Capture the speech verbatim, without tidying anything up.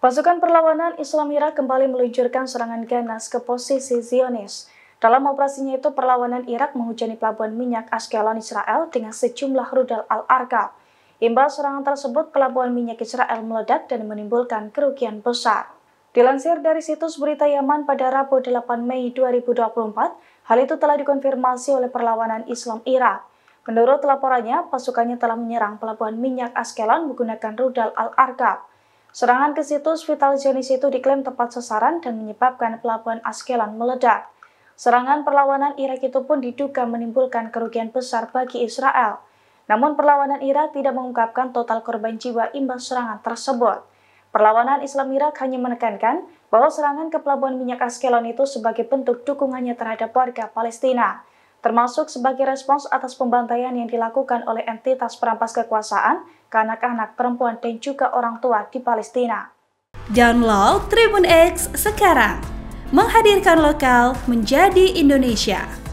Pasukan Perlawanan Islam Irak kembali meluncurkan serangan ganas ke posisi Zionis. Dalam operasinya itu, Perlawanan Irak menghujani pelabuhan minyak Ashkelon Israel dengan sejumlah rudal Al-Arqab. Imbal serangan tersebut, pelabuhan minyak Israel meledak dan menimbulkan kerugian besar. Dilansir dari situs berita Yaman pada Rabu delapan Mei dua ribu dua puluh empat, hal itu telah dikonfirmasi oleh Perlawanan Islam Irak. Menurut laporannya, pasukannya telah menyerang pelabuhan minyak Ashkelon menggunakan rudal Al-Arqab. Serangan ke situs vital Zionis itu diklaim tepat sasaran dan menyebabkan pelabuhan Ashkelon meledak. Serangan Perlawanan Irak itu pun diduga menimbulkan kerugian besar bagi Israel. Namun Perlawanan Irak tidak mengungkapkan total korban jiwa imbas serangan tersebut. Perlawanan Islam Irak hanya menekankan bahwa serangan ke pelabuhan minyak Ashkelon itu sebagai bentuk dukungannya terhadap warga Palestina, termasuk sebagai respons atas pembantaian yang dilakukan oleh entitas perampas kekuasaan ke anak-anak, perempuan, dan juga orang tua di Palestina. Download Tribun X sekarang, menghadirkan lokal menjadi Indonesia.